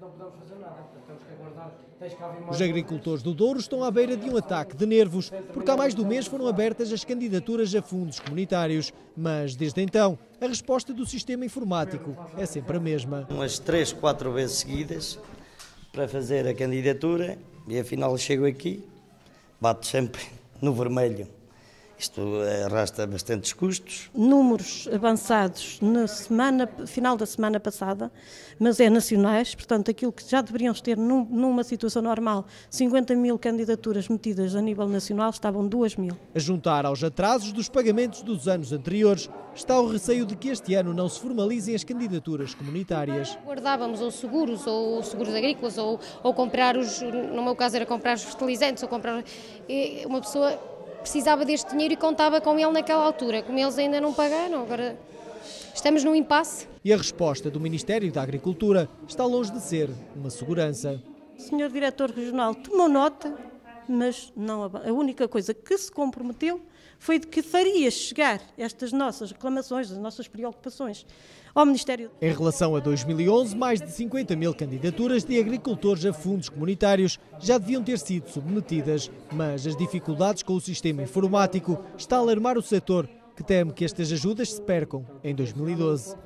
não podemos fazer nada, temos que aguardar. Os agricultores do Douro estão à beira de um ataque de nervos, porque há mais de um mês foram abertas as candidaturas a fundos comunitários, mas desde então a resposta do sistema informático é sempre a mesma. Umas 3 ou 4 vezes seguidas para fazer a candidatura e afinal chego aqui, bato sempre no vermelho. Isto arrasta bastantes custos. Números avançados na final da semana passada, mas é nacionais, portanto aquilo que já deveríamos ter numa situação normal, 50.000 candidaturas metidas a nível nacional, estavam 2.000. A juntar aos atrasos dos pagamentos dos anos anteriores, está o receio de que este ano não se formalizem as candidaturas comunitárias. Guardávamos ou seguros agrícolas, ou comprar os, no meu caso era comprar os fertilizantes, ou comprar uma pessoa... precisava deste dinheiro e contava com ele naquela altura. Como eles ainda não pagaram, agora estamos num impasse. E a resposta do Ministério da Agricultura está longe de ser uma segurança. O senhor Diretor Regional tomou nota, mas não, a única coisa que se comprometeu foi de que faria chegar estas nossas reclamações, as nossas preocupações ao Ministério. Em relação a 2011, mais de 50.000 candidaturas de agricultores a fundos comunitários já deviam ter sido submetidas, mas as dificuldades com o sistema informático está a alarmar o setor, que teme que estas ajudas se percam em 2012.